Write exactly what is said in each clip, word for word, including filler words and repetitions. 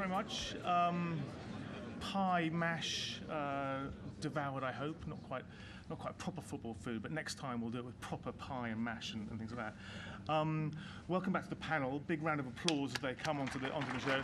very much. Um, pie, mash, uh, devoured, I hope. Not quite not quite proper football food, but next time we'll do it with proper pie and mash and, and things like that. Um, welcome back to the panel. Big round of applause as they come onto the, onto the show.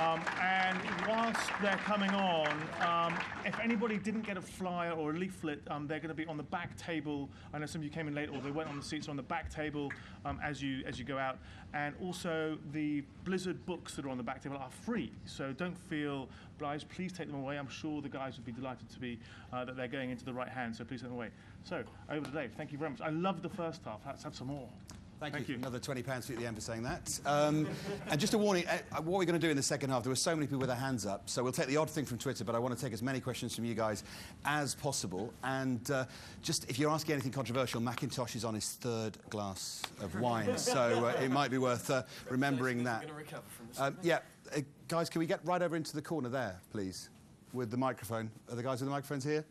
Um, and whilst they're coming on, um, if anybody didn't get a flyer or a leaflet, um, they're going to be on the back table. I know some of you came in late or they weren't on the seats, on the back table um, as you as you go out. And also the Blizzard books that are on the back table are free, so don't feel obliged. Please take them away. I'm sure the guys would be delighted to be uh, that they're going into the right hand, so please take them away. So, over to Dave. Thank you very much. I loved the first half. Let's have some more. Thank, Thank you. you. Another twenty pounds fee at the end for saying that. Um, and just a warning, uh, what we're going to do in the second half, there were so many people with their hands up, so we'll take the odd thing from Twitter, but I want to take as many questions from you guys as possible. And uh, just if you're asking anything controversial, Macintosh is on his third glass of wine, so uh, it might be worth uh, remembering that. Um, yeah, uh, guys, can we get right over into the corner there, please, with the microphone? Are the guys with the microphones here?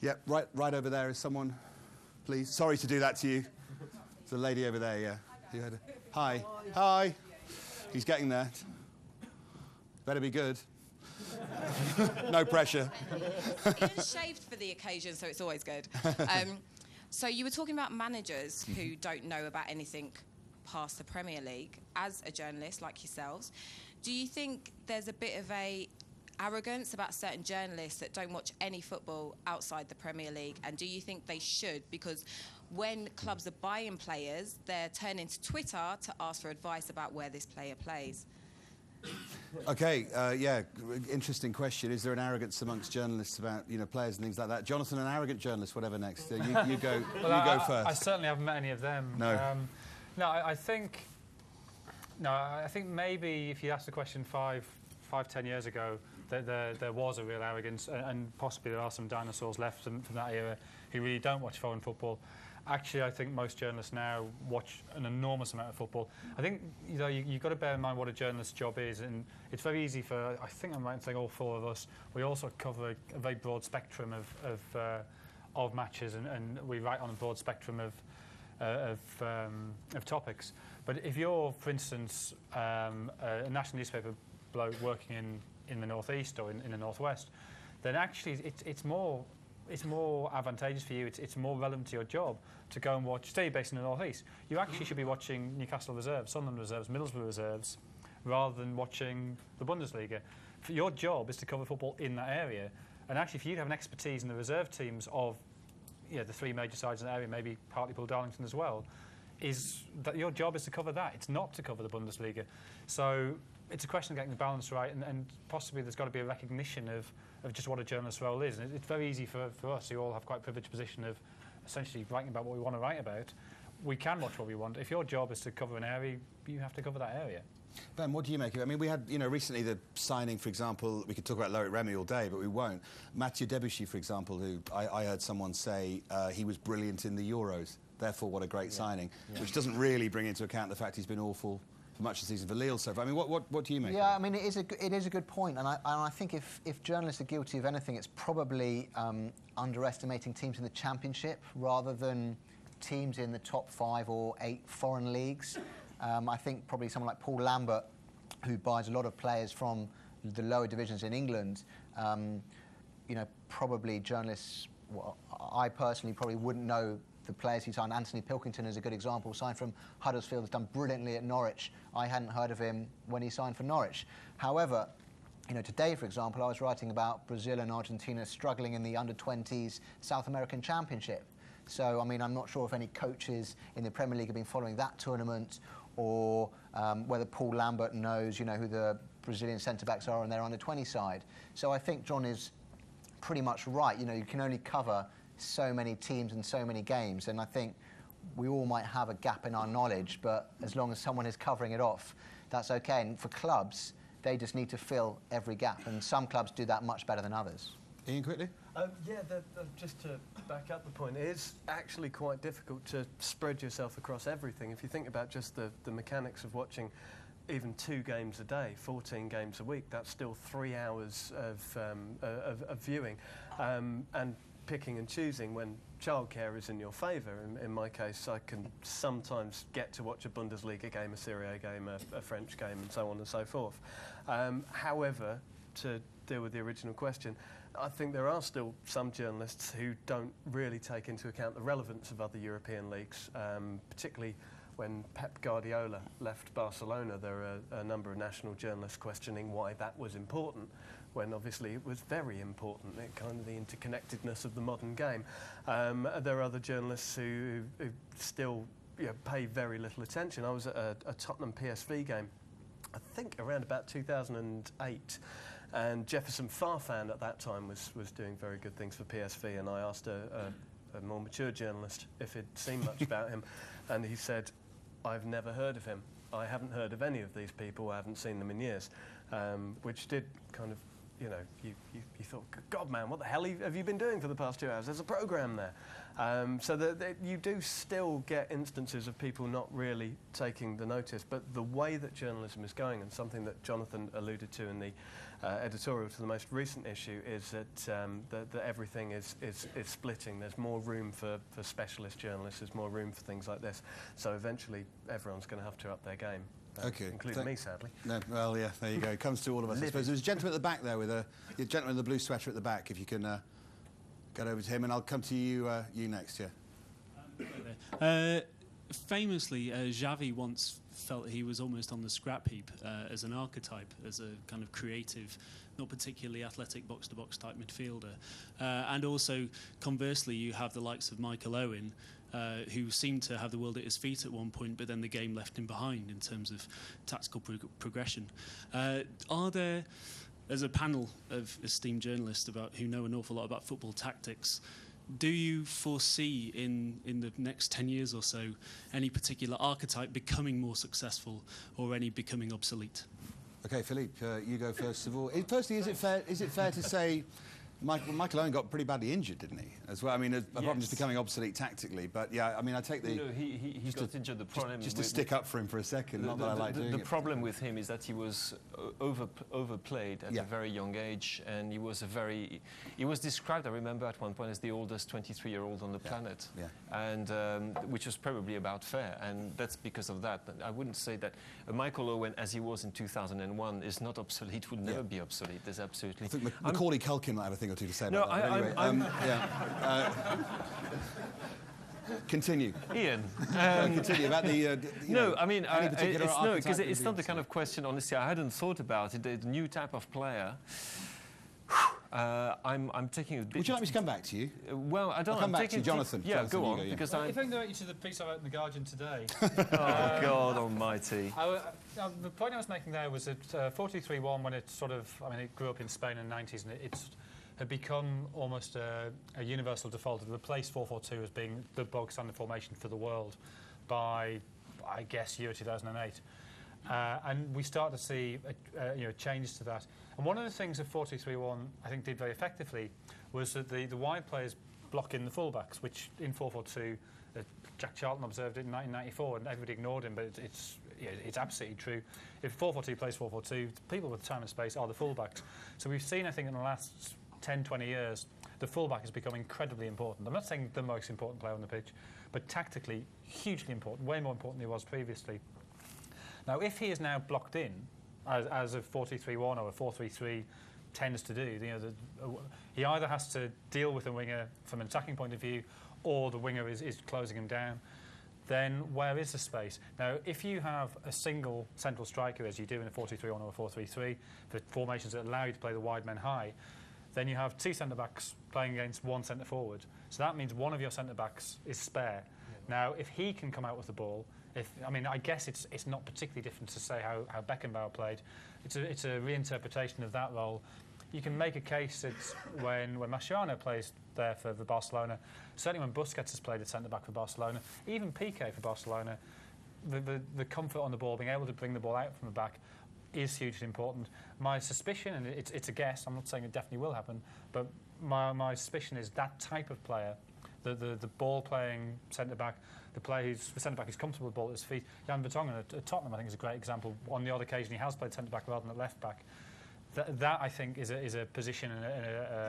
Yeah, right, right over there is someone, please. Sorry to do that to you. The lady over there, yeah. You heard her. Hi. Hi. He's getting there. Better be good. No pressure. Ian's shaved for the occasion, so it's always good. Um, so you were talking about managers who don't know about anything past the Premier League. As a journalist like yourselves, do you think there's a bit of a arrogance about certain journalists that don't watch any football outside the Premier League, and do you think they should? Because when clubs are buying players, they're turning to Twitter to ask for advice about where this player plays. Okay, uh, yeah, interesting question. Is there an arrogance amongst journalists about, you know, players and things like that? Jonathan, an arrogant journalist, whatever next. Uh, you, you go, well, you I, go first. I certainly haven't met any of them. No. Um, no, I, I think... No, I think maybe if you asked the question five... Five, ten years ago, there, there, there was a real arrogance, and, and possibly there are some dinosaurs left from, from that era who really don't watch foreign football. Actually, I think most journalists now watch an enormous amount of football. I think, you know, you, you've got to bear in mind what a journalist's job is, and it's very easy for, I think I'm right in saying all four of us, we also cover a, a very broad spectrum of, of, uh, of matches, and, and we write on a broad spectrum of, uh, of, um, of topics. But if you're, for instance, um, a national newspaper bloke working in in the northeast or in, in the northwest, then actually it's it's more it's more advantageous for you. It's it's more relevant to your job to go and watch. Stay based in the northeast. You actually should be watching Newcastle reserves, Sunderland reserves, Middlesbrough reserves, rather than watching the Bundesliga. For your job is to cover football in that area. And actually, if you have an expertise in the reserve teams of, you know, the three major sides in the area, maybe Hartlepool, Darlington as well, is that your job is to cover that. It's not to cover the Bundesliga. So it's a question of getting the balance right, and, and possibly there's got to be a recognition of, of just what a journalist's role is. And it's very easy for, for us, who all have quite a privileged position of essentially writing about what we want to write about. We can watch what we want. If your job is to cover an area, you have to cover that area. Ben, what do you make of it? I mean, we had, you know, recently the signing, for example, we could talk about Loïc Remy all day, but we won't. Mathieu Debuchy, for example, who I, I heard someone say uh, he was brilliant in the Euros, therefore what a great yeah. signing, yeah. which doesn't really bring into account the fact he's been awful for much of the season for Lille so far. I mean, what, what, what do you make? Yeah, I mean, it is a, it is a good point, and I, and I think if, if journalists are guilty of anything, it's probably um, underestimating teams in the Championship rather than teams in the top five or eight foreign leagues. Um, I think probably someone like Paul Lambert, who buys a lot of players from the lower divisions in England, um, you know, probably journalists, well, I personally probably wouldn't know the players he signed. Anthony Pilkington is a good example, signed from Huddersfield, has done brilliantly at Norwich. I hadn't heard of him when he signed for Norwich. However, you know, today, for example, I was writing about Brazil and Argentina struggling in the under twenties South American Championship. So, I mean, I'm not sure if any coaches in the Premier League have been following that tournament, or um, whether Paul Lambert knows, you know, who the Brazilian centre-backs are on their under twenty side. So I think John is pretty much right. You know, you can only cover so many teams and so many games, and I think we all might have a gap in our knowledge, but as long as someone is covering it off, that's okay. And for clubs, they just need to fill every gap, and some clubs do that much better than others. Ian, quickly? Um, yeah, the, the, just to back up the point, it is actually quite difficult to spread yourself across everything. If you think about just the, the mechanics of watching even two games a day, fourteen games a week, that's still three hours of, um, of, of viewing. Um, and picking and choosing when childcare is in your favour. In, in my case, I can sometimes get to watch a Bundesliga game, a Serie A game, a, a French game, and so on and so forth. Um, however, to deal with the original question, I think there are still some journalists who don't really take into account the relevance of other European leagues, um, particularly when Pep Guardiola left Barcelona. There are a number of national journalists questioning why that was important, when obviously it was very important, it kind of the interconnectedness of the modern game. Um, there are other journalists who, who still you know, pay very little attention. I was at a, a Tottenham P S V game, I think around about two thousand eight, and Jefferson Farfan at that time was, was doing very good things for P S V, and I asked a, a, a more mature journalist if he'd seen much about him, and he said, "I've never heard of him. I haven't heard of any of these people. I haven't seen them in years," um, which did kind of, you know, you, you, you thought, God, man, what the hell have you been doing for the past two hours? There's a programme there. Um, so the, the, you do still get instances of people not really taking the notice, but the way that journalism is going, and something that Jonathan alluded to in the uh, editorial to the most recent issue, is that, um, that, that everything is, is, is splitting. There's more room for, for specialist journalists, there's more room for things like this, so eventually everyone's going to have to up their game. Uh, okay. Including me, sadly. No, well, yeah, there you go. It comes to all of us, I suppose. There's a gentleman at the back there with a, a gentleman in the blue sweater at the back. If you can uh, get over to him, and I'll come to you, uh, you next, yeah. Uh, famously, uh, Xavi once felt he was almost on the scrap heap uh, as an archetype, as a kind of creative, not particularly athletic box-to-box type midfielder. Uh, and also, conversely, you have the likes of Michael Owen, Uh, who seemed to have the world at his feet at one point, but then the game left him behind in terms of tactical pro progression. Uh, are there, as a panel of esteemed journalists about who know an awful lot about football tactics, do you foresee in, in the next ten years or so any particular archetype becoming more successful or any becoming obsolete? OK, Philippe, uh, you go first of all. It, firstly, is it fair, is it fair to say... Michael, Michael Owen got pretty badly injured, didn't he? As well, I mean, apart yes. from just becoming obsolete tactically, but yeah, I mean, I take the. No, he, he, he got to, injured. The problem just, just to stick up for him for a second. The, not the, that the, I like the, doing the it. problem with him is that he was over overplayed at yeah. a very young age, and he was a very. He was described, I remember, at one point as the oldest twenty-three-year-old on the yeah. planet, yeah. and um, which was probably about fair, and that's because of that. I wouldn't say that Michael Owen, as he was in two thousand one, is not obsolete. Would never yeah. be obsolete. There's absolutely. I think Mac I'm Macaulay Culkin might have a thing. To say no, about that. I, anyway, I'm, I'm um, yeah. Uh, continue, Ian. Um, continue about the. Uh, you no, know, I mean, I, it's no, because it's not the kind of question. Honestly, I hadn't thought about it. The new type of player. Uh, I'm, I'm taking a bit. Would you like me to come back to you? Uh, well, I don't. I'll come I'm back to you, Jonathan. Yeah, Jonathan, go on. Go, yeah. Because well, if I can direct you to the piece I wrote in the Guardian today. oh um, God Almighty! I, I, the point I was making there was that forty-three one, uh, when it sort of, I mean, it grew up in Spain in the nineties, and it, it's. had become almost a, a universal default. It replaced four four two as being the bog standard formation for the world by, I guess, year two thousand eight. Uh, and we start to see a, a, you know, change to that. And one of the things that four three one I think did very effectively was that the, the wide players block in the fullbacks, which in four four two, uh, Jack Charlton observed it in nineteen ninety-four, and everybody ignored him, but it, it's yeah, it's absolutely true. If four four two plays four four two, people with time and space are the fullbacks. So we've seen, I think, in the last ten, twenty years, the fullback has become incredibly important. I'm not saying the most important player on the pitch, but tactically, hugely important, way more important than he was previously. Now, if he is now blocked in, as, as a four three one or a four three three tends to do, you know, the, uh, he either has to deal with a winger from an attacking point of view, or the winger is, is closing him down. Then where is the space? Now, if you have a single central striker, as you do in a four three one or a four three three, the formations that allow you to play the wide men high, then you have two centre-backs playing against one centre-forward. So that means one of your centre-backs is spare. Yeah. Now, if he can come out with the ball, if, I mean, I guess it's, it's not particularly different to say how, how Beckenbauer played. It's a, it's a reinterpretation of that role. You can make a case that when, when Mascherano plays there for, for Barcelona, certainly when Busquets has played at centre-back for Barcelona, even Pique for Barcelona, the, the, the comfort on the ball, being able to bring the ball out from the back, is hugely important. My suspicion, and it's, it's a guess, I'm not saying it definitely will happen, but my, my suspicion is that type of player, the, the, the ball-playing centre-back, the player who's the centre-back who's comfortable with the ball at his feet. Jan Vertonghen at, at Tottenham, I think, is a great example. On the odd occasion, he has played centre-back rather than at left-back. Th that, I think, is a, is a position and a,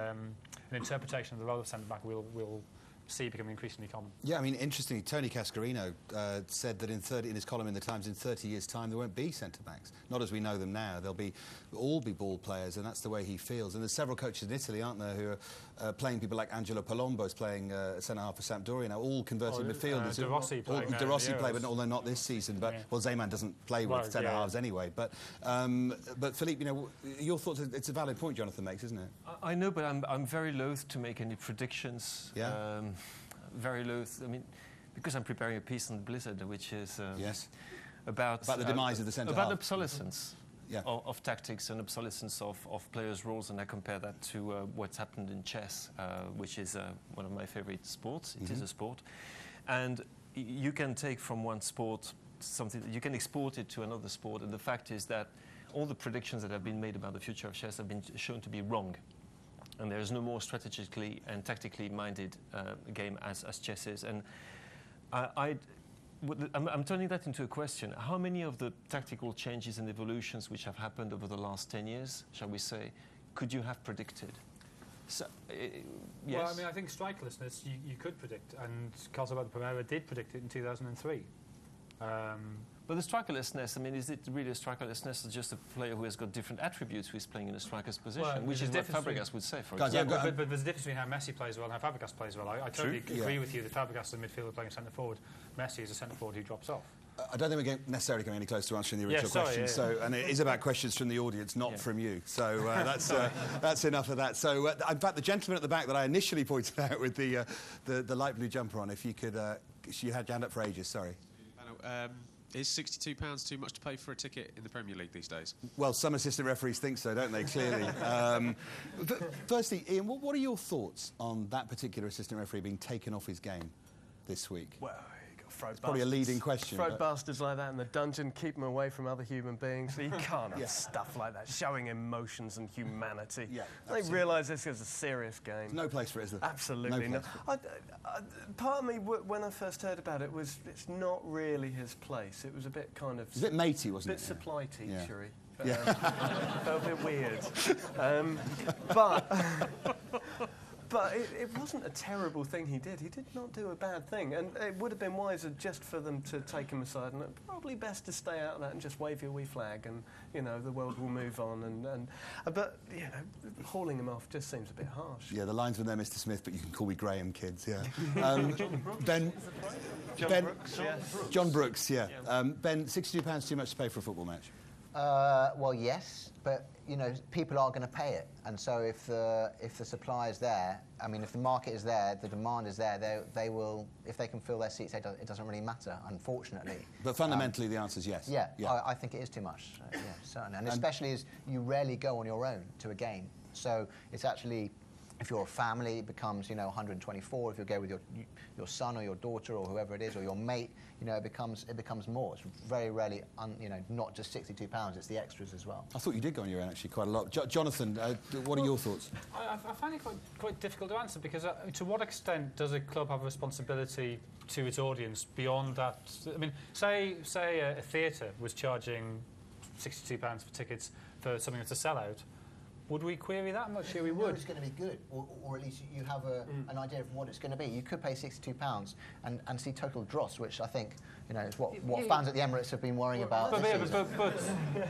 a, um, an interpretation of the role of centre-back we'll, we'll see becoming increasingly common. Yeah, I mean, interestingly, Tony Cascarino uh, said that in thirty, in his column in the Times, in thirty years' time, there won't be centre-backs. Not as we know them now. They'll be all be ball players, and that's the way he feels. And there's several coaches in Italy, aren't there, who are uh, playing people like Angelo Palombo's playing uh, centre-half for Sampdoria now, all converted oh, midfielders. Uh, De Rossi played. De Rossi played, but although not this season. But yeah. well, Zeman doesn't play with well, centre-halves yeah. anyway. But um, but Philippe, you know, your thoughts. It's a valid point Jonathan makes, isn't it? I, I know, but I'm I'm very loath to make any predictions. Yeah. Um, Very loath. I mean, because I'm preparing a piece on the Blizzard, which is um, yes. about about the demise uh, of the centre about half. obsolescence yeah. of, of tactics and obsolescence of, of players' roles, and I compare that to uh, what's happened in chess, uh, which is uh, one of my favourite sports. It mm-hmm. is a sport, and you can take from one sport something. You can export it to another sport, and the fact is that all the predictions that have been made about the future of chess have been shown to be wrong. And there is no more strategically and tactically minded uh, game as, as chess is. And I, I'd, I'm, I'm turning that into a question. How many of the tactical changes and evolutions which have happened over the last ten years, shall we say, could you have predicted? So, uh, yes. Well, I mean, I think strikelessness you, you could predict. And Carlos Primera did predict it in two thousand three. Um, But the strikerlessness, I mean, is it really a strikerlessness or just a player who has got different attributes who is playing in a striker's position, well, which is what Fabregas would say, for example. Yeah, but, but, but there's a difference between how Messi plays well and how Fabregas plays well. I, I totally True. agree yeah. with you that Fabregas is a midfielder playing centre-forward. Messi is a centre-forward who drops off. Uh, I don't think we're necessarily coming any close to answering the original yeah, sorry, question. Yeah, yeah. So, and it is about questions from the audience, not yeah. from you. So uh, that's uh, that's enough of that. So, uh, in fact, the gentleman at the back that I initially pointed out with the uh, the, the light blue jumper on, if you could... Uh, you had your hand up for ages, sorry. Um, Is sixty-two pounds too much to pay for a ticket in the Premier League these days? Well, some assistant referees think so, don't they, clearly. um, but firstly, Ian, what, what are your thoughts on that particular assistant referee being taken off his game this week? Well, you've got to throw it's bastards. Probably a leading question. Throw bastards like that in the dungeon, keep them away from other human beings. You can't have yeah. stuff like that, showing emotions and humanity. Yeah, they realise this is a serious game. There's no place for it, is there? Absolutely no not. Uh, part of me, w when I first heard about it, was it's not really his place. It was a bit kind of... It was a bit matey, wasn't it? A bit it? supply teachery. Yeah. Yeah. Um, felt a bit weird. Um, but... But it, it wasn't a terrible thing he did. He did not do a bad thing. And it would have been wiser just for them to take him aside. And probably best to stay out of that and just wave your wee flag and, you know, the world will move on. And, and uh, But, you know, hauling him off just seems a bit harsh. Yeah, the line's been there, Mister Smith, but you can call me Graham, kids, yeah. Um, John Brooks. Ben, John ben, Brooks. John yes. Brooks. John Brooks, yeah. yeah. Um, Ben, sixty-two pounds too much to pay for a football match? Uh, well, yes, but, you know, people are going to pay it. And so if the, if the supply is there, I mean, if the market is there, the demand is there, they, they will, if they can fill their seats, they do, it doesn't really matter, unfortunately. But fundamentally, um, the answer is yes. Yeah, yeah. I, I think it is too much, uh, yeah, certainly. And, and especially as you rarely go on your own to a game. So it's actually, if you're a family, it becomes, you know, one hundred twenty-four. If you go with your, your son or your daughter or whoever it is, or your mate, you know, it becomes, it becomes more. It's very rarely, un, you know, not just sixty-two pounds, it's the extras as well. I thought you did go on your own, actually, quite a lot. Jo Jonathan, uh, what well, are your thoughts? I, I find it quite, quite difficult to answer, because uh, to what extent does a club have a responsibility to its audience beyond that? I mean, say, say a, a theatre was charging sixty-two pounds for tickets for something that's a sellout. Would we query that much? If yeah, we you know would. It's going to be good, or, or at least you have a, mm. an idea of what it's going to be. You could pay sixty-two pounds and, and see total dross, which I think, you know, is what, what yeah. fans at the Emirates have been worrying about. But, this but, but, but, but,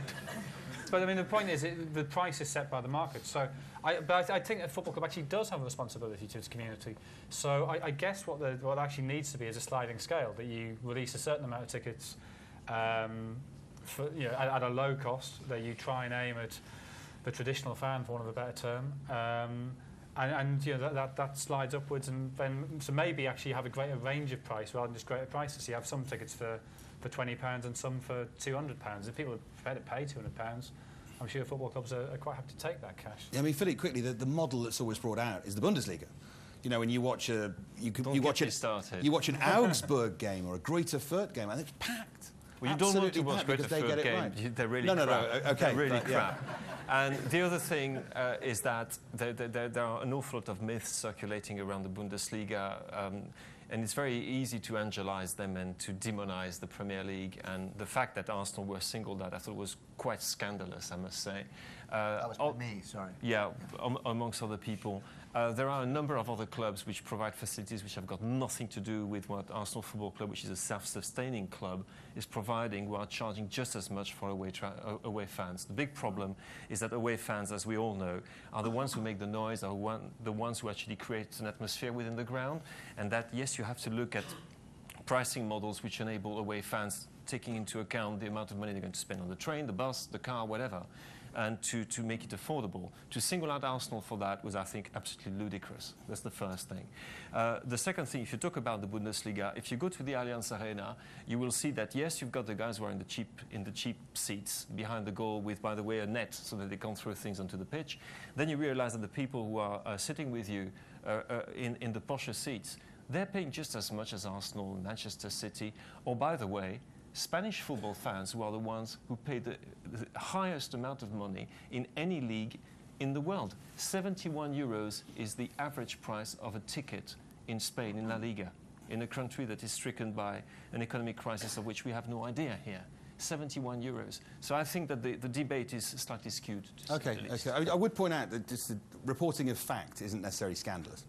but I mean, the point is, it, the price is set by the market. So, I, but I, th I think a football club actually does have a responsibility to its community. So, I, I guess what the, what actually needs to be is a sliding scale, that you release a certain amount of tickets, um, for, you know, at, at a low cost, that you try and aim at the traditional fan, for want of a better term, um, and, and you know that, that that slides upwards, and then so maybe actually have a greater range of price rather than just greater prices. So you have some tickets for for twenty pounds and some for two hundred pounds. If people are prepared to pay two hundred pounds, I'm sure football clubs are, are quite happy to take that cash. Yeah, I mean, Philippe, quickly, the, the model that's always brought out is the Bundesliga. You know, when you watch a you can, you watch a, you watch an Augsburg game or a Greuther Fürth game, and it's packed. Well, you Absolutely don't want to watch Greuther Fürth games. Right. You, they're really no, no, crap. No, no, okay, they're really but, crap. Yeah. And the other thing uh, is that there, there, there are an awful lot of myths circulating around the Bundesliga, um, and it's very easy to angelize them and to demonize the Premier League. And the fact that Arsenal were singled out, I thought was quite scandalous, I must say. Uh, that was by me, sorry. Yeah, um, amongst other people. Uh, there are a number of other clubs which provide facilities which have got nothing to do with what Arsenal Football Club, which is a self-sustaining club, is providing, while charging just as much for away, tra away fans. The big problem is that away fans, as we all know, are the ones who make the noise, are one, the ones who actually create an atmosphere within the ground, and that, yes, you have to look at pricing models which enable away fans, taking into account the amount of money they're going to spend on the train, the bus, the car, whatever, and to, to make it affordable. To single out Arsenal for that was, I think, absolutely ludicrous. That's the first thing. Uh, the second thing, if you talk about the Bundesliga, if you go to the Allianz Arena, you will see that, yes, you've got the guys who are in the cheap, in the cheap seats behind the goal with, by the way, a net so that they can't throw things onto the pitch. Then you realize that the people who are uh, sitting with you uh, uh, in, in the posher seats, they're paying just as much as Arsenal, Manchester City, or, by the way, Spanish football fans, who are the ones who pay the, the highest amount of money in any league in the world. seventy-one euros is the average price of a ticket in Spain, in La Liga, in a country that is stricken by an economic crisis of which we have no idea here. seventy-one euros. So I think that the, the debate is slightly skewed. Okay, okay. I, I would point out that just the reporting of fact isn't necessarily scandalous.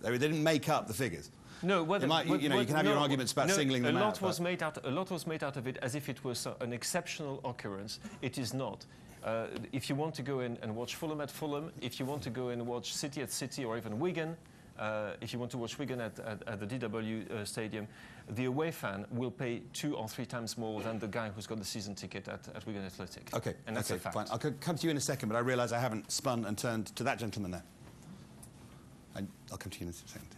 They, they didn't make up the figures. No, whether, might, you, you know, whether, you can have no, your arguments about no, singling them a lot out. Was made out. A lot was made out of it as if it was uh, an exceptional occurrence. It is not. Uh, if you want to go in and watch Fulham at Fulham, if you want to go and watch City at City or even Wigan, uh, if you want to watch Wigan at, at, at the D W uh, Stadium, the away fan will pay two or three times more than the guy who's got the season ticket at, at Wigan Athletic. OK, and that's okay, a fact. Fine. I'll come to you in a second, but I realise I haven't spun and turned to that gentleman there. I, I'll come to you in a second.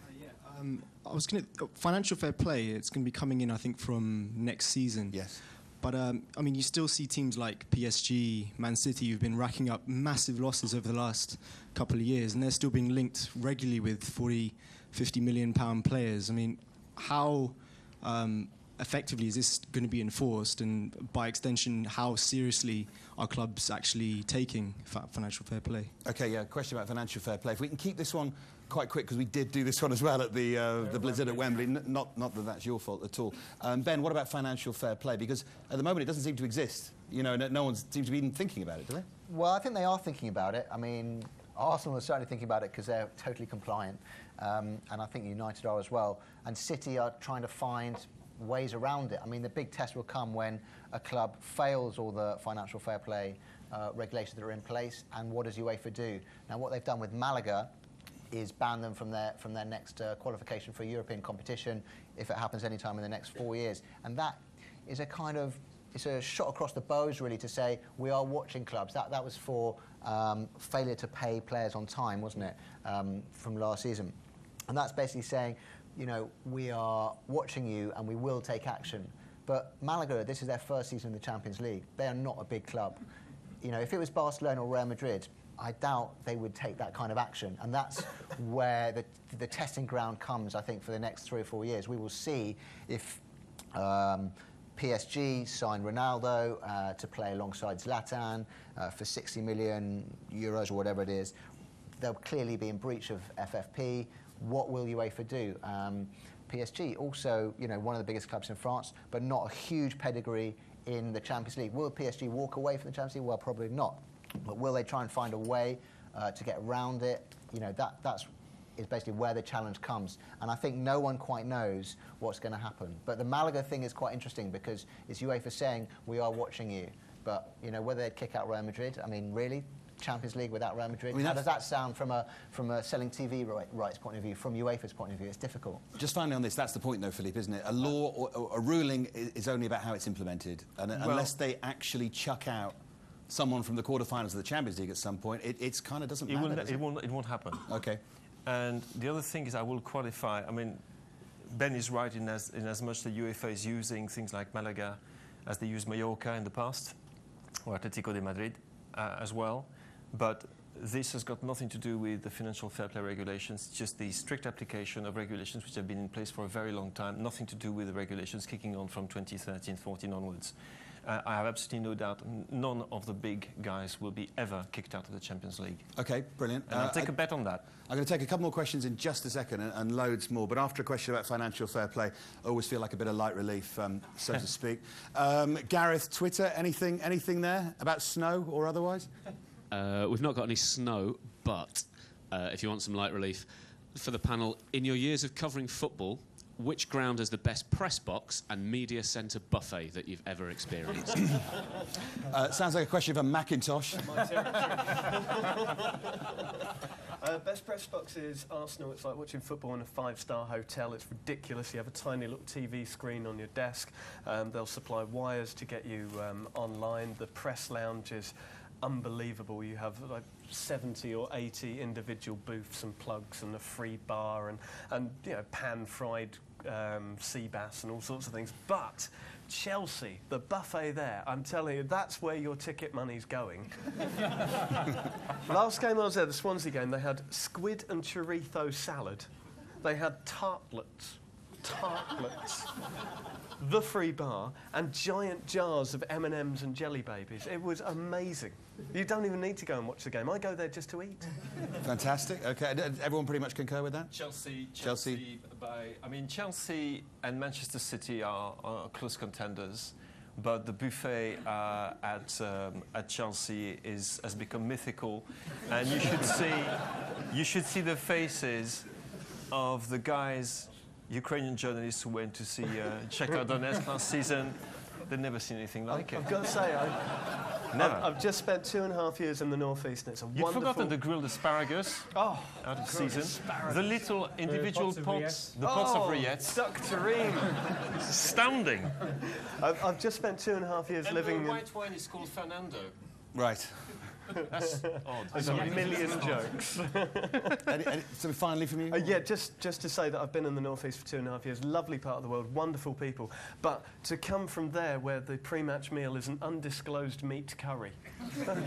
Um, I was going to financial fair play. It's going to be coming in, I think, from next season. Yes. But um, I mean, you still see teams like P S G, Man City, who've been racking up massive losses over the last couple of years, and they're still being linked regularly with forty, fifty million pound players. I mean, how um, effectively is this going to be enforced, and by extension, how seriously are clubs actually taking fa financial fair play? Okay. Yeah. Question about financial fair play. If we can keep this one quite quick, because we did do this one as well at the, uh, the Blizzard at Wembley. N not, not that that's your fault at all. Um, Ben, what about financial fair play? Because at the moment it doesn't seem to exist. You know, no, no one seems to be even thinking about it, do they? Well, I think they are thinking about it. I mean, Arsenal are certainly thinking about it because they're totally compliant. Um, and I think United are as well. And City are trying to find ways around it. I mean, the big test will come when a club fails all the financial fair play uh, regulations that are in place. And what does UEFA do? Now, what they've done with Malaga is ban them from their, from their next uh, qualification for European competition if it happens any time in the next four years. And that is a kind of, it's a shot across the bows, really, to say we are watching clubs. That, that was for um, failure to pay players on time, wasn't it, um, from last season. And that's basically saying, you know, we are watching you and we will take action. But Malaga, this is their first season in the Champions League. They are not a big club. You know, if it was Barcelona or Real Madrid, I doubt they would take that kind of action. And that's where the, the testing ground comes, I think, for the next three or four years. We will see if um, P S G sign Ronaldo uh, to play alongside Zlatan uh, for sixty million euros or whatever it is. They'll clearly be in breach of F F P. What will UEFA do? Um, P S G, also, you know, one of the biggest clubs in France, but not a huge pedigree in the Champions League. Will P S G walk away from the Champions League? Well, probably not. But will they try and find a way uh, to get around it? You know, that that's is basically where the challenge comes. And I think no one quite knows what's going to happen. But the Malaga thing is quite interesting because it's UEFA saying, we are watching you. But, you know, whether they'd kick out Real Madrid, I mean, really? Champions League without Real Madrid? I mean, how does that sound from a, from a selling T V rights point of view, from UEFA's point of view? It's difficult. Just finally on this, that's the point, though, Philippe, isn't it? A law or a ruling is only about how it's implemented. And well, unless they actually chuck out someone from the quarterfinals of the Champions League at some point, it it's kind of doesn't it matter. Won't, does it? It, won't, it won't happen. Okay. And the other thing is, I will qualify. I mean, Ben is right in as, in as much that UEFA is using things like Malaga as they used Mallorca in the past, or Atletico de Madrid uh, as well. But this has got nothing to do with the financial fair play regulations, just the strict application of regulations which have been in place for a very long time, nothing to do with the regulations kicking on from twenty thirteen, fourteen onwards. uh, I have absolutely no doubt none of the big guys will be ever kicked out of the Champions League. Okay, brilliant. And uh, I'll take I, a bet on that. I'm going to take a couple more questions in just a second, and, and loads more, but after a question about financial fair play, I always feel like a bit of light relief, um, so to speak. Um, Gareth, Twitter, anything, anything there about snow or otherwise? Uh, we've not got any snow, but uh, if you want some light relief for the panel, in your years of covering football, which ground has the best press box and media centre buffet that you've ever experienced? uh, sounds like a question of a Macintosh. Uh, best press box is Arsenal. It's like watching football in a five-star hotel. It's ridiculous. You have a tiny little T V screen on your desk. Um, they'll supply wires to get you um, online. The press lounge is unbelievable. You have like seventy or eighty individual booths and plugs and a free bar and, and you know, pan-fried um, sea bass and all sorts of things. But Chelsea, the buffet there, I'm telling you, that's where your ticket money's going. Last game I was there, the Swansea game, they had squid and chorizo salad. They had tartlets. Tartlets, the free bar, and giant jars of M and M's and jelly babies. It was amazing. You don't even need to go and watch the game. I go there just to eat. Fantastic. Okay, everyone pretty much concur with that. Chelsea, Chelsea. Chelsea by, I mean, Chelsea and Manchester City are, are close contenders, but the buffet uh, at um, at Chelsea is has become mythical, and you should see, you should see the faces of the guys. Ukrainian journalists who went to see uh, Shakhtar Donetsk last season, they've never seen anything like I, it. I've got to say, I, never. I've, I've just spent two and a half years in the northeast, and it's a You'd wonderful. You've forgotten the grilled asparagus. Oh, out of season. Asparagus. The little individual the pots, pots the pots oh, of rillettes. Duck terrine. It's astounding. I've, I've just spent two and a half years and living. The white in wine is called Fernando. Right. That's odd. There's a million jokes. and, and, so finally from you? Uh, yeah, just, just to say that I've been in the northeast for two and a half years, lovely part of the world, wonderful people, but to come from there where the pre-match meal is an undisclosed meat curry.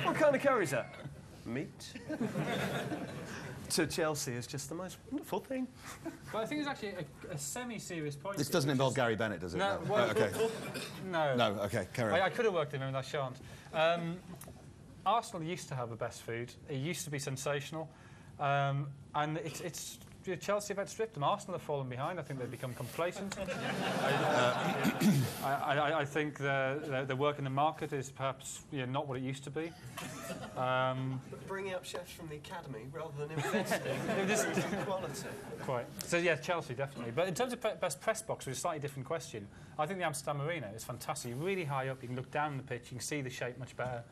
What kind of curry is that? Meat? To Chelsea is just the most wonderful thing. Well, I think it's actually a, a semi-serious point. This doesn't involve Gary Bennett, does it? No. No, well, oh, okay. no. no, OK, carry on. I, I could have worked him in, I shan't. Um, Arsenal used to have the best food. It used to be sensational, um, and it's, it's Chelsea have outstripped them. Arsenal have fallen behind. I think they've become complacent. I, uh, I, I, I think the, the, the work in the market is perhaps you know, not what it used to be. Um, bringing up chefs from the academy rather than investing in quality. Quite. So yeah, Chelsea definitely. But in terms of best press box, which is a slightly different question, I think the Amsterdam Arena is fantastic. You're really high up. You can look down the pitch. You can see the shape much better.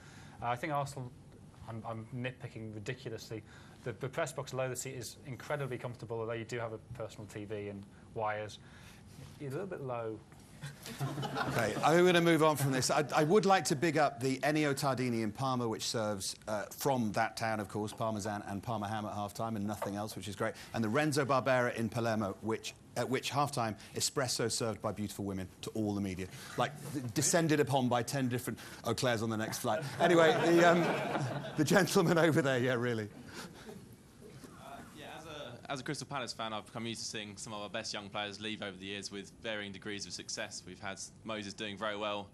I think Arsenal, I'm, I'm nitpicking ridiculously, the, the press box below the seat is incredibly comfortable, although you do have a personal T V and wires. You're a little bit low. OK, I'm going to move on from this. I, I would like to big up the Ennio Tardini in Parma, which serves uh, from that town, of course, Parmesan and Parma ham at half-time and nothing else, which is great. And the Renzo Barbera in Palermo, which, at which half-time espresso served by beautiful women to all the media. Like, descended upon by ten different Eau Claire's on the next flight. Anyway, the, um, the gentleman over there, yeah, really. As a Crystal Palace fan, I've become used to seeing some of our best young players leave over the years with varying degrees of success. We've had Moses doing very well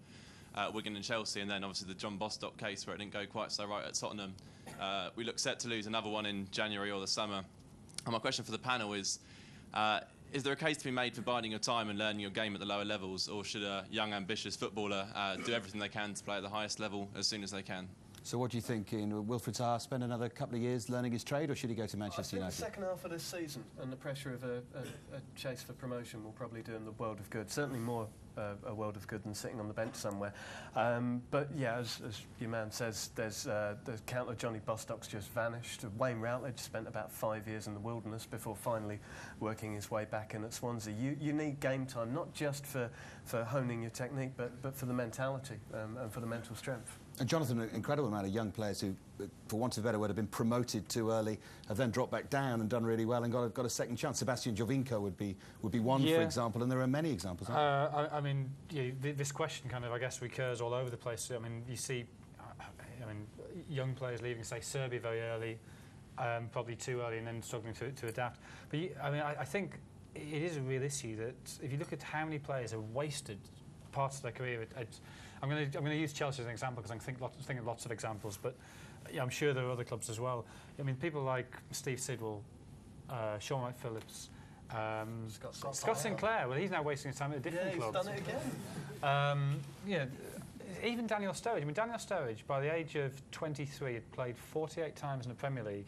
uh, at Wigan and Chelsea, and then obviously the John Bostock case where it didn't go quite so right at Tottenham. Uh, we look set to lose another one in January or the summer. And my question for the panel is, uh, is there a case to be made for biding your time and learning your game at the lower levels, or should a young, ambitious footballer uh, do everything they can to play at the highest level as soon as they can? So what do you think, Ian? Will Wilfred Zaha spend another couple of years learning his trade, or should he go to Manchester United? The second half of this season and the pressure of a, a, a chase for promotion will probably do him the world of good, certainly more uh, a world of good than sitting on the bench somewhere. Um, but, yeah, as, as your man says, there's uh, the countless Johnny Bostocks just vanished. Wayne Routledge spent about five years in the wilderness before finally working his way back in at Swansea. You, you need game time, not just for, for honing your technique, but, but for the mentality um, and for the mental strength. And Jonathan, an incredible amount of young players who, for want of a better word, have been promoted too early, have then dropped back down and done really well and got a, got a second chance. Sebastian Jovinko would be would be one, yeah. for example, and there are many examples. Aren't uh, I, I mean, yeah, th this question kind of, I guess, recurs all over the place. I mean, you see, I mean, young players leaving, say, Serbia very early, um, probably too early, and then struggling to, to adapt. But you, I mean, I, I think it is a real issue that if you look at how many players have wasted parts of their career. It, it, I'm going to I'm going to use Chelsea as an example because I think lots, think of lots of examples, but yeah, I'm sure there are other clubs as well. I mean, people like Steve Sidwell, uh, Sean Wright-Phillips, um, Scott, Scott, Scott Sinclair. Well, he's now wasting his time at a different club. Yeah, he's clubs. done it again. Um, yeah, even Daniel Sturridge. I mean, Daniel Sturridge, by the age of twenty-three, had played forty-eight times in the Premier League.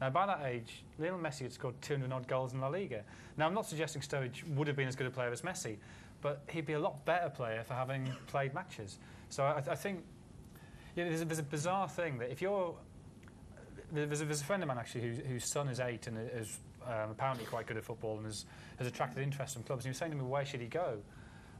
Now, by that age, Lionel Messi had scored two hundred odd goals in La Liga. Now, I'm not suggesting Sturridge would have been as good a player as Messi, but he'd be a lot better player for having played matches. So I, I think you know, there's, a, there's a bizarre thing that if you're... There's a, there's a friend of mine, actually, whose, whose son is eight and is um, apparently quite good at football and has, has attracted interest in clubs. And he was saying to me, where should he go?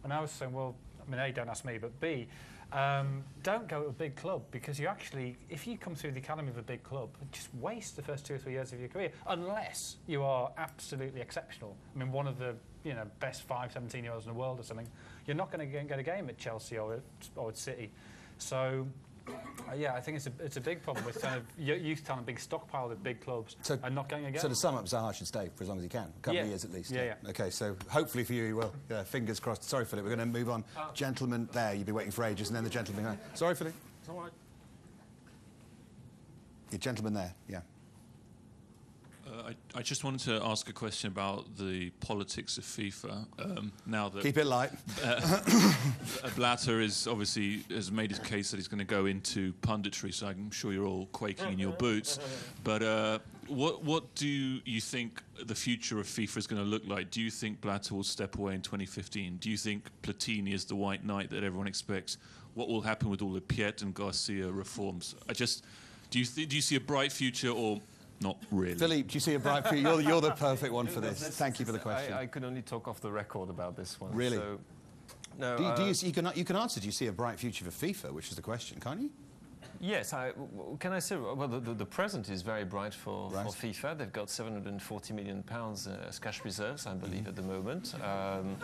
And I was saying, well, I mean, A, don't ask me, but B, um, don't go to a big club, because you actually, if you come through the academy of a big club, just waste the first two or three years of your career, unless you are absolutely exceptional. I mean, one of the you know best five, seventeen-year-olds in the world or something, you're not going to get a game at Chelsea or at, or at City. So, uh, yeah, I think it's a, it's a big problem with kind of youth talent being stockpiled at big clubs so, and not getting a game. So to sum up, Zaha should stay for as long as he can, a couple yeah. of years at least. Yeah, yeah, yeah. OK, so hopefully for you he will. Yeah, fingers crossed. Sorry, Philip, we're going to move on. Uh, gentleman there, you've been waiting for ages, and then the gentleman there. Sorry, Philip. It's all right. Your gentleman there, yeah. Uh, I, I just wanted to ask a question about the politics of FIFA. Um, now that keep it light, uh, Blatter is obviously has made his case that he's going to go into punditry. So I'm sure you're all quaking in your boots. But uh, what what do you think the future of FIFA is going to look like? Do you think Blatter will step away in twenty fifteen? Do you think Platini is the white knight that everyone expects? What will happen with all the Piet and Garcia reforms? I just do you th do you see a bright future or not really? Philippe, do you see a bright future? You're, you're the perfect one for this. this Thank you for the question. I, I can only talk off the record about this one. Really? So, no. Do you, uh, do you, you, can, you can answer, do you see a bright future for FIFA, which is the question, can't you? Yes. I, can I say, well, the, the, the present is very bright for, right. for FIFA. They've got seven hundred forty million pounds uh, as cash reserves, I believe, mm-hmm. at the moment. Um,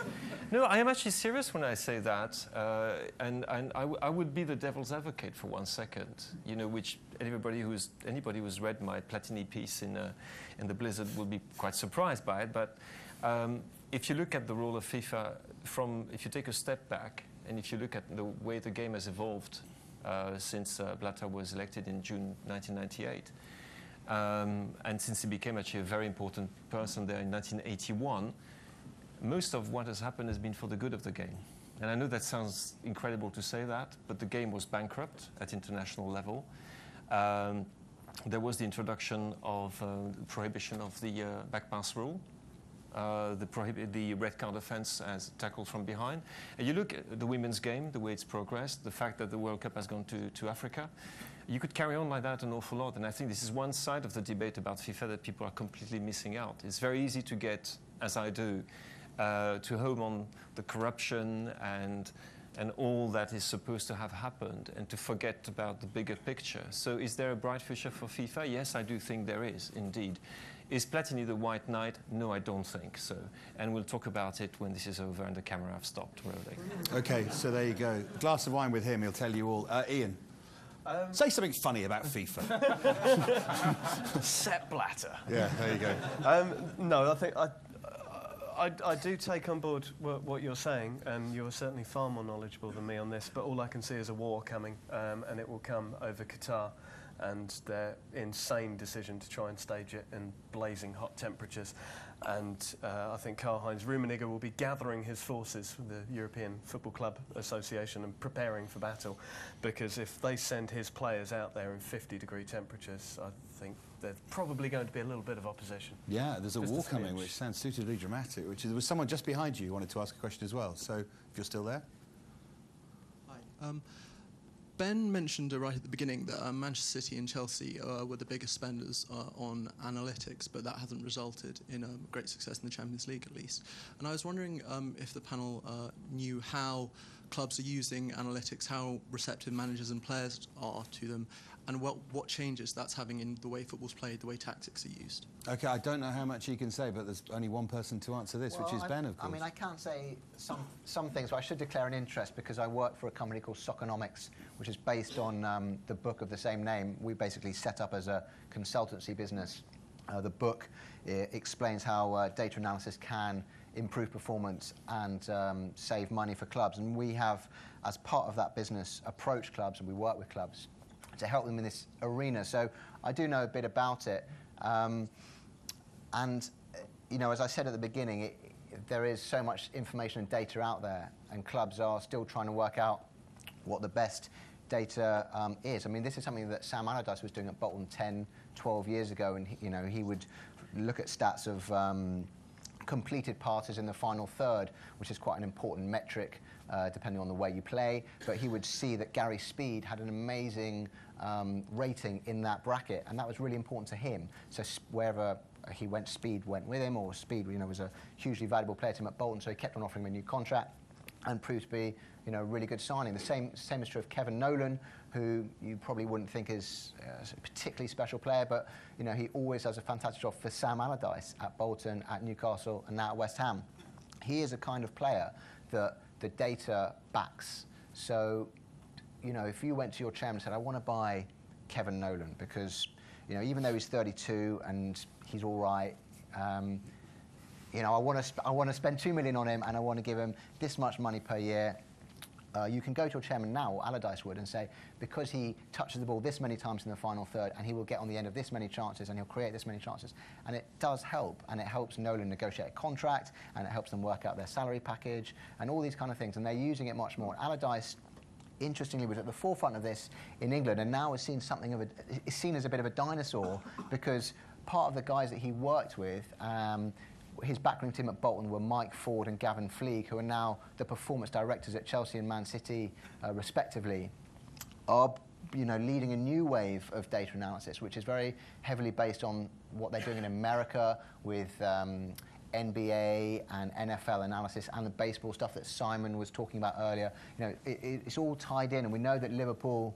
no, I am actually serious when I say that. Uh, and and I, w I would be the devil's advocate for one second, you know, which anybody who's, anybody who's read my Platini piece in, uh, in The Blizzard will be quite surprised by it. But um, if you look at the role of FIFA, from, if you take a step back and if you look at the way the game has evolved, Uh, since uh, Blatter was elected in June nineteen ninety-eight. Um, and since he became actually a very important person there in nineteen eighty-one, most of what has happened has been for the good of the game. And I know that sounds incredible to say that, but the game was bankrupt at international level. Um, there was the introduction of uh, the prohibition of the uh, backpass rule. Uh, the, prohibit the red card offence as tackled from behind. And you look at the women's game, the way it's progressed, the fact that the World Cup has gone to, to Africa. You could carry on like that an awful lot. And I think this is one side of the debate about FIFA that people are completely missing out. It's very easy to get, as I do, uh, to home on the corruption and, and all that is supposed to have happened and to forget about the bigger picture. So is there a bright future for FIFA? Yes, I do think there is, indeed. Is Platini the white knight? No, I don't think so. And we'll talk about it when this is over and the camera have stopped rolling. OK, so there you go. A glass of wine with him, he'll tell you all. Uh, Ian, um, say something funny about FIFA. Sepp Blatter. Yeah, there you go. Um, no, I think I, I, I do take on board what, what you're saying, and you're certainly far more knowledgeable than me on this, but all I can see is a war coming, um, and it will come over Qatar. And their insane decision to try and stage it in blazing hot temperatures. And uh, I think Karl-Heinz Rummenigge will be gathering his forces with the European Football Club Association and preparing for battle, because if they send his players out there in fifty degree temperatures, I think there's probably going to be a little bit of opposition. Yeah, there's a war coming, which sounds suitably dramatic. Which is, there was someone just behind you who wanted to ask a question as well. So if you're still there. Hi. Um, Ben mentioned uh, right at the beginning that uh, Manchester City and Chelsea uh, were the biggest spenders uh, on analytics, but that hasn't resulted in um, great success in the Champions League, at least. And I was wondering um, if the panel uh, knew how clubs are using analytics, how receptive managers and players are to them, and what, what changes that's having in the way football's played, the way tactics are used. OK, I don't know how much you can say, but there's only one person to answer this, well, which is I, Ben, of course. I mean, I can't say some, some things, but I should declare an interest, because I work for a company called Soconomics, which is based on um, the book of the same name. We basically set up as a consultancy business. Uh, the book uh, explains how uh, data analysis can improve performance and um, save money for clubs. And we have, as part of that business, approached clubs, and we work with clubs to help them in this arena. So I do know a bit about it. Um, and, you know, as I said at the beginning, it, it, there is so much information and data out there, and clubs are still trying to work out what the best data um, is. I mean, this is something that Sam Allardyce was doing at Bolton ten, twelve years ago, and, he, you know, he would look at stats of um, completed passes in the final third, which is quite an important metric, uh, depending on the way you play. But he would see that Gary Speed had an amazing um, rating in that bracket, and that was really important to him. So wherever he went, Speed went with him, or Speed, you know, was a hugely valuable player to him at Bolton, so he kept on offering him a new contract and proved to be, you know, a really good signing. The same, same is true of Kevin Nolan, who you probably wouldn't think is a particularly special player, but, you know, he always does a fantastic job for Sam Allardyce at Bolton, at Newcastle, and now at West Ham. He is a kind of player that the data backs. So, you know, if you went to your chairman and said, I want to buy Kevin Nolan because, you know, even though he's thirty-two and he's all right, um, you know, I want to I want to spend two million on him, and I want to give him this much money per year. Uh, you can go to your chairman now, or Allardyce would, and say, because he touches the ball this many times in the final third, and he will get on the end of this many chances, and he'll create this many chances. And it does help, and it helps Nolan negotiate a contract, and it helps them work out their salary package, and all these kind of things. And they're using it much more. Allardyce, interestingly, was at the forefront of this in England, and now is seen something of a is seen as a bit of a dinosaur because part of the guys that he worked with. Um, His backroom team at Bolton were Mike Ford and Gavin Fleeg, who are now the performance directors at Chelsea and Man City, uh, respectively, are you know, leading a new wave of data analysis, which is very heavily based on what they're doing in America with um, N B A and N F L analysis and the baseball stuff that Simon was talking about earlier. You know, it, it's all tied in, and we know that Liverpool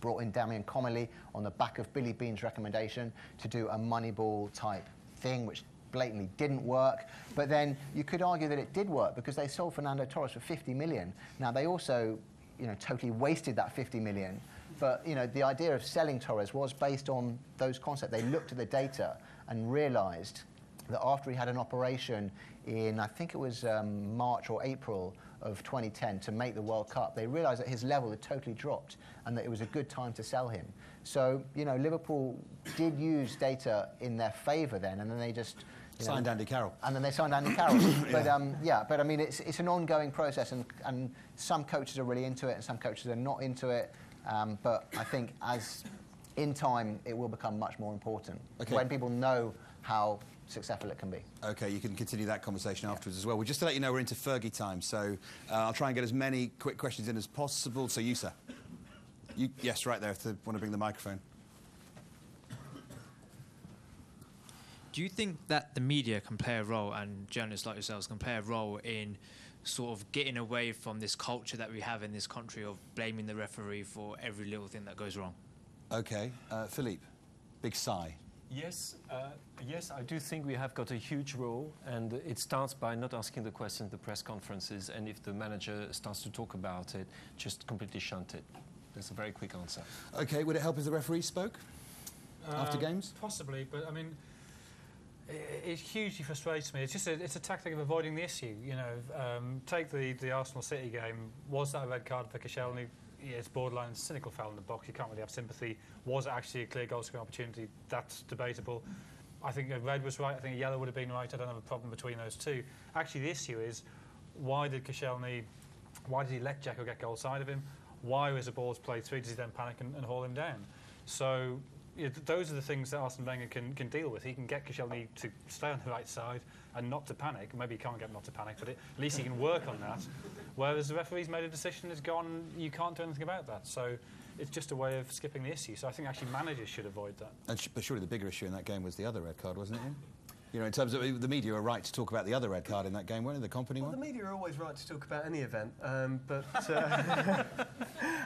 brought in Damian Comolli on the back of Billy Bean's recommendation to do a Moneyball type thing, which blatantly didn't work, but then you could argue that it did work because they sold Fernando Torres for fifty million. Now they also, you know, totally wasted that fifty million. But you know, the idea of selling Torres was based on those concepts. They looked at the data and realised that after he had an operation in, I think it was um, March or April of twenty ten to make the World Cup, they realised that his level had totally dropped and that it was a good time to sell him. So you know, Liverpool did use data in their favour then, and then they just You know, signed Andy Carroll. And then they signed Andy Carroll. But, yeah. Um, yeah, but I mean, it's, it's an ongoing process, and, and some coaches are really into it and some coaches are not into it. Um, but I think as in time, it will become much more important okay. when people know how successful it can be. OK, you can continue that conversation afterwards yeah. as well. Well, just to let you know, we're into Fergie time, so uh, I'll try and get as many quick questions in as possible. So you, sir. You, yes, right there, if you want to bring the microphone. Do you think that the media can play a role, and journalists like yourselves can play a role in sort of getting away from this culture that we have in this country of blaming the referee for every little thing that goes wrong? OK. Uh, Philippe, big sigh. Yes, uh, yes, I do think we have got a huge role, and it starts by not asking the question at the press conferences, and if the manager starts to talk about it, just completely shunt it. That's a very quick answer. OK. Would it help if the referee spoke um, after games? Possibly, but I mean, it hugely frustrates me. It's just a, it's a tactic of avoiding the issue. You know, um, take the, the Arsenal City game. Was that a red card for Koscielny? Yeah, it's borderline cynical foul in the box. You can't really have sympathy. Was it actually a clear goal scoring opportunity? That's debatable. I think a red was right. I think a yellow would have been right. I don't have a problem between those two. Actually, the issue is why did Koscielny? Why did he let Dzeko get goal side of him? Why was the ball's played through? Does he then panic and, and haul him down? So. Yeah, th those are the things that Arsene Wenger can, can deal with. He can get Koscielny to stay on the right side and not to panic. Maybe he can't get him not to panic, but it, at least he can work on that. Whereas the referee's made a decision, it's gone, you can't do anything about that. So it's just a way of skipping the issue. So I think actually managers should avoid that. And sh but surely the bigger issue in that game was the other red card, wasn't it? You know, in terms of the media are right to talk about the other red card in that game, weren't they? The company well, one? The media are always right to talk about any event, um, but uh,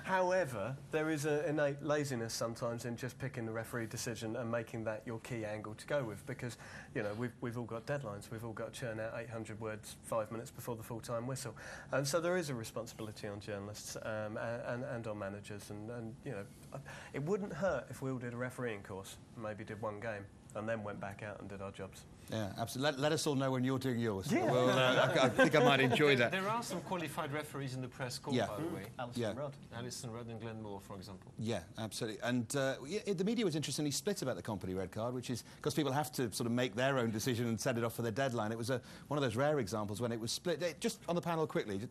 however, there is an innate laziness sometimes in just picking the referee decision and making that your key angle to go with, because, you know, we've, we've all got deadlines. We've all got to churn out eight hundred words five minutes before the full-time whistle. And so there is a responsibility on journalists um, and, and on managers, and, and, you know, it wouldn't hurt if we all did a refereeing course and maybe did one game. and then went back out and did our jobs. Yeah, absolutely. Let, let us all know when you're doing yours. Yeah. Well, uh, I, I think I might enjoy that. There are some qualified referees in the press corps, yeah. by the way. Alison yeah. Rudd. Alison Rudd and Glenn Moore, for example. Yeah, absolutely. And uh, it, the media was interestingly split about the company red card, which is because people have to sort of make their own decision and send it off for their deadline. It was a, one of those rare examples when it was split. It, just on the panel quickly, just,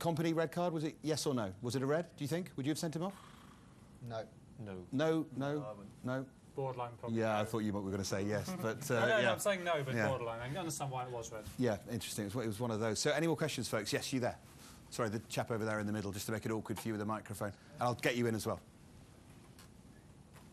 company red card, was it yes or no? Was it a red, do you think? Would you have sent him off? No. No. No, no, no. no. Borderline probably. Yeah, no. I thought you were going to say yes, but... Uh, no, no, yeah. no, I'm saying no, but yeah. borderline. I can understand why it was red. Yeah, interesting. It was one of those. So, any more questions, folks? Yes, you there. Sorry, the chap over there in the middle, just to make it awkward for you with the microphone. And I'll get you in as well.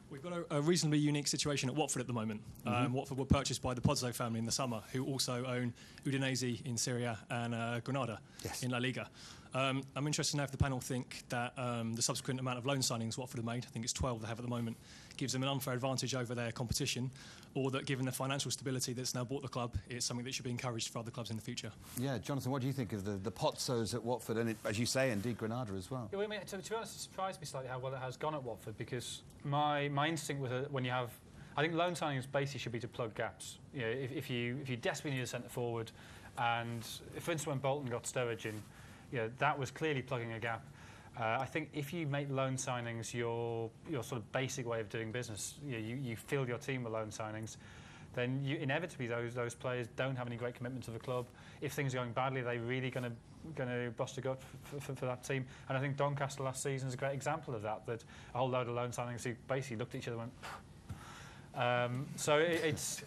We've got a, a reasonably unique situation at Watford at the moment. Mm-hmm. um, Watford were purchased by the Pozzo family in the summer, who also own Udinese in Syria and uh, Granada yes. in La Liga. Um, I'm interested to know if the panel think that um, the subsequent amount of loan signings Watford have made, I think it's twelve they have at the moment, gives them an unfair advantage over their competition, or that given the financial stability that's now bought the club, it's something that should be encouraged for other clubs in the future. Yeah, Jonathan, what do you think of the, the Pozzos at Watford and, it, as you say, indeed Granada as well? Yeah, well I mean, to, to be honest, it surprised me slightly how well it has gone at Watford, because my, my instinct was that when you have... I think loan signings basically should be to plug gaps. You know, if, if, you, if you desperately need a centre-forward, and for instance when Bolton got Sturridge in, you know, that was clearly plugging a gap. Uh, I think if you make loan signings your your sort of basic way of doing business, you know, you, you fill your team with loan signings, then you, inevitably those those players don't have any great commitment to the club. If things are going badly, are they really going to going to bust a gut for, for, for that team? And I think Doncaster last season is a great example of that. That a whole load of loan signings who basically looked at each other and went. Um, so it, it's.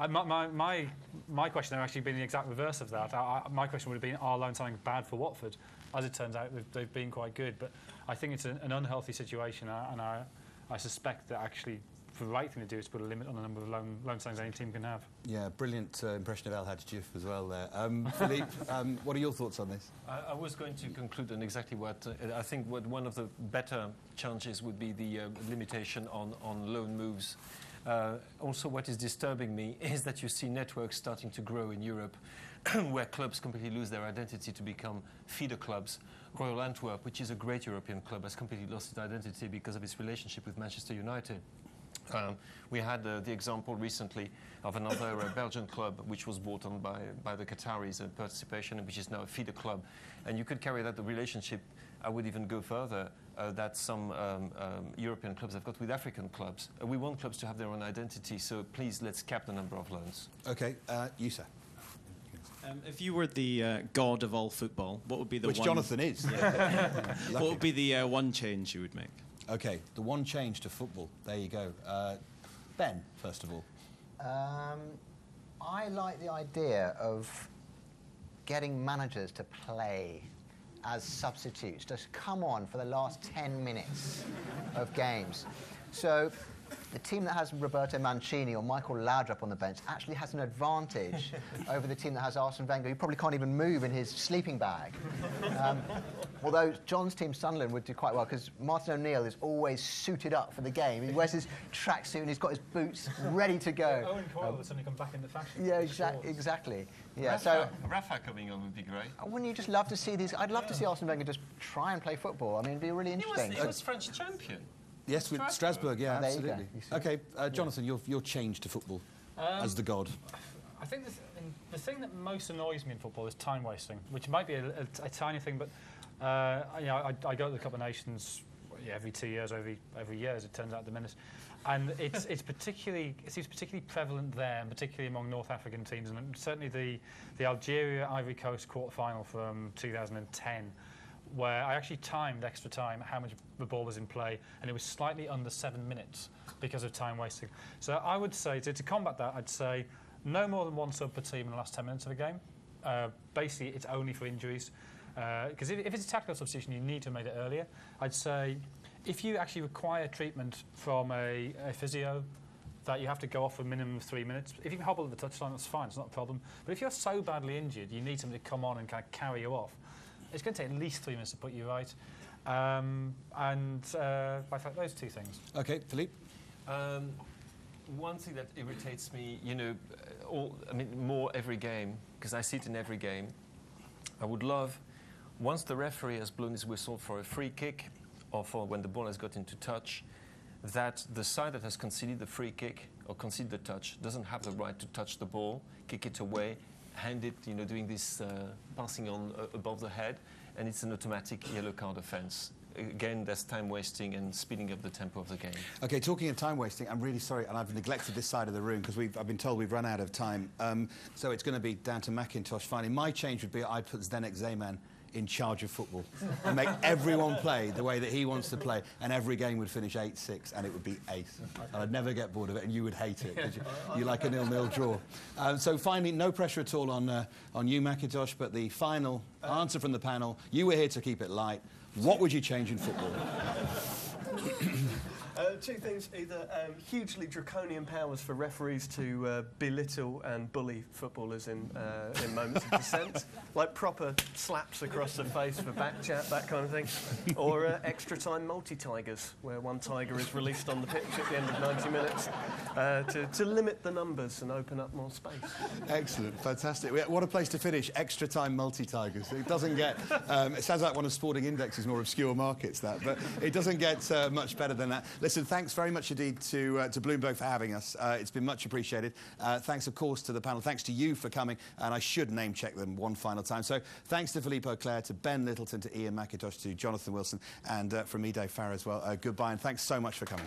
I, my, my, my question there actually been the exact reverse of that. I, I, my question would have been, are loan signings bad for Watford? As it turns out, they've, they've been quite good. But I think it's an, an unhealthy situation, and I, I suspect that actually the right thing to do is put a limit on the number of loan, loan signings any team can have. Yeah, brilliant uh, impression of Al Hadjif as well there. Um, Philippe, um, what are your thoughts on this? I, I was going to conclude on exactly what... Uh, I think what one of the better challenges would be the uh, limitation on, on loan moves. Uh, also, what is disturbing me is that you see networks starting to grow in Europe where clubs completely lose their identity to become feeder clubs. Royal Antwerp, which is a great European club, has completely lost its identity because of its relationship with Manchester United. Um, we had uh, the example recently of another uh, Belgian club which was bought on by, by the Qataris and uh, participation, which is now a feeder club. And you could carry that the relationship, I would even go further, uh, that some um, um, European clubs have got with African clubs. Uh, we want clubs to have their own identity, so please let's cap the number of loans. OK, uh, you, sir. Um, if you were the uh, god of all football, what would be the which one... Which Jonathan is. Yeah. What would be the uh, one change you would make? OK, the one change to football. There you go. Uh, Ben, first of all. Um, I like the idea of getting managers to play as substitutes. Just come on for the last ten minutes of games. So the team that has Roberto Mancini or Michael Laudrup on the bench actually has an advantage over the team that has Arsene Wenger, who probably can't even move in his sleeping bag. Um, although John's team, Sunderland, would do quite well because Martin O'Neill is always suited up for the game. He wears his tracksuit and he's got his boots ready to go. Yeah, Owen Coyle um, has suddenly come back into fashion. Yeah, exa exactly. Yeah, Rafa, so Rafa coming on would be great. Wouldn't you just love to see these? I'd love yeah. to see Arsene Wenger just try and play football. I mean, it'd be really interesting. He was, he was French champion. Yes, with Strasbourg, yeah, absolutely. You you OK, uh, Jonathan, yeah. your, your change to football um, as the god. I think the, th the thing that most annoys me in football is time-wasting, which might be a, a, a tiny thing, but uh, you know, I, I go to the Cup of Nations yeah, every two years, every, every year, as it turns out at the minute, and it's, it's particularly, it seems particularly prevalent there, and particularly among North African teams, and certainly the, the Algeria-Ivory Coast quarter-final from two thousand ten, where I actually timed extra time how much the ball was in play, and it was slightly under seven minutes because of time wasting. So I would say, to, to combat that, I'd say no more than one sub per team in the last ten minutes of a game. Uh, basically, it's only for injuries. Because uh, if, if it's a tactical substitution, you need to have made it earlier. I'd say if you actually require treatment from a, a physio, that you have to go off for a minimum of three minutes. If you can hobble at the touchline, that's fine, it's not a problem. But if you're so badly injured, you need somebody to come on and kind of carry you off. It's going to take at least three minutes to put you right. Um, and uh, I think those two things. OK, Philippe? Um, one thing that irritates me, you know, all, I mean, more every game, because I see it in every game. I would love, once the referee has blown his whistle for a free kick or for when the ball has got into touch, that the side that has conceded the free kick or conceded the touch doesn't have the right to touch the ball, kick it away, hand it, you know, doing this uh, passing on uh, above the head, and it's an automatic yellow card offence. Again, that's time wasting and speeding up the tempo of the game. Okay, talking of time wasting, I'm really sorry, and I've neglected this side of the room because we've I've been told we've run out of time. Um, so it's going to be down to Macintosh finally. My change would be I put Zdenek Zeman in charge of football and make everyone play the way that he wants to play, and every game would finish eight six and it would be ace, and I'd never get bored of it, and you would hate it because you, you like a nil-nil draw. Um, so finally, no pressure at all on, uh, on you, Macintosh, but the final answer from the panel, you were here to keep it light. What would you change in football? Uh, two things, either um, hugely draconian powers for referees to uh, belittle and bully footballers in, uh, in moments of dissent, like proper slaps across the face for back chat, that kind of thing, or uh, extra time multi-tigers, where one tiger is released on the pitch at the end of ninety minutes uh, to, to limit the numbers and open up more space. Excellent, fantastic. What a place to finish, extra time multi-tigers. It doesn't get, um, it sounds like one of Sporting Index's more obscure markets, that, but it doesn't get uh, much better than that. Listen, thanks very much indeed to, uh, to Bloomberg for having us. Uh, it's been much appreciated. Uh, thanks, of course, to the panel. Thanks to you for coming. And I should name-check them one final time. So thanks to Philippe Auclair, to Ben Littleton, to Ian McIntosh, to Jonathan Wilson, and uh, from me, Dave Farr, as well. Uh, goodbye, and thanks so much for coming.